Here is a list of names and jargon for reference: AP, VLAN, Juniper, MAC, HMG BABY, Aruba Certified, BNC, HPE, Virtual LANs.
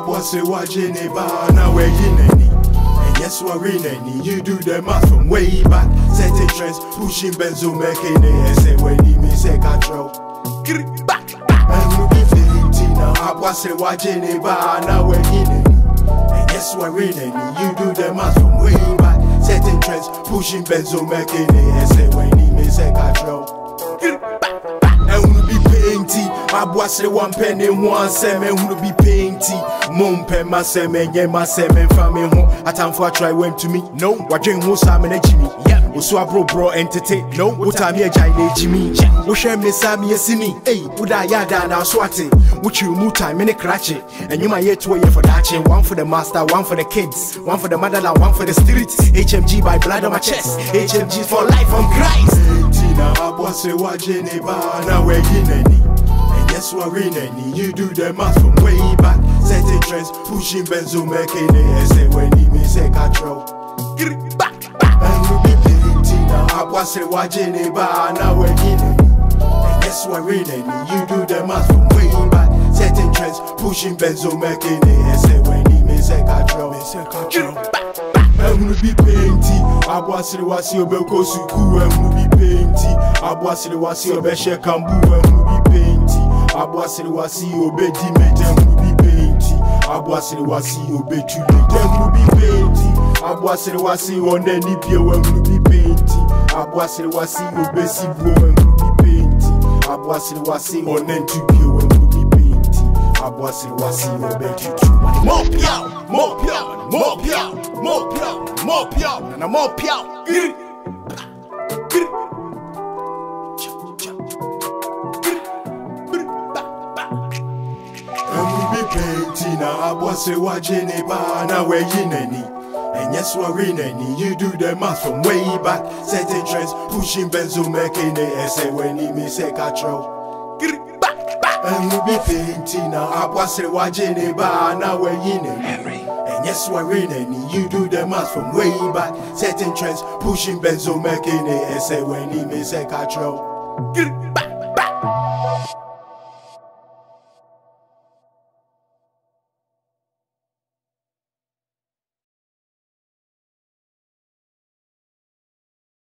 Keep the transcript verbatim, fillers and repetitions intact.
bossy watching a bar now we're in any. And yes, we're in any. You do the math from way back. Setting trends, pushing benzo, making it. And say, when he miss a control. And we fifteen now. I bossy watching a bar now we're in any. And yes, we're in any. You do the math from way back. Setting trends, pushing benzo, making it. And say, when he miss a control. Abwa se one pen and one semen who be painty. Mum pen my semen, yeah, my semen family home. I time for a try went to me. No, what drink was salmon and Jimmy. Yeah, we saw bro bro entertain. No, what time here, Jimmy Jimmy. We share me Sammy Simi. Hey, would I yada now swat it? Would you move time in a cratch it? And you might yet to wait for that. One for the master, one for the kids, one for the motherland, one for the streets. H M G by blood on my chest. H M G for life on Christ. Tina, Abwa se wajin eba, now we're in any. Yes, we're in any. You do the math from way back. Setting trends, pushing benzo, making it. And say when he miss a control. And we be painting now. I was say watching it, but now we're in any. Yes, we're in any. You do the math from way back. Setting trends, pushing benzo, making it. And say when he miss a control. And we be painting. I was say what's your bekosuku. And we be painting. I was say what's your beshe kambu. And we be painting. Abwa sili wasi obey me, then we be painty. Abwa sili wasi obey you, then we be painty. Abwa sili wasi on any pier when we be painty. Abwa sili wasi obey si bro when we be painty. Abwa sili wasi on any pier when we be painty. Abwa sili wasi obey you. More piao, more piao, more piao, more piao, more piao, and more piao. Now I was a watching a bar, now we're in any. And yes, we're in any. You do the math from way back. Setting trends, pushing benzo, making it. And say when he miss a control. And we be painting now. I was a watching a bar, now we're in any. And yes, we're in any. You do the math from way back. Setting trends, pushing benzo, making it. And say when he miss a control.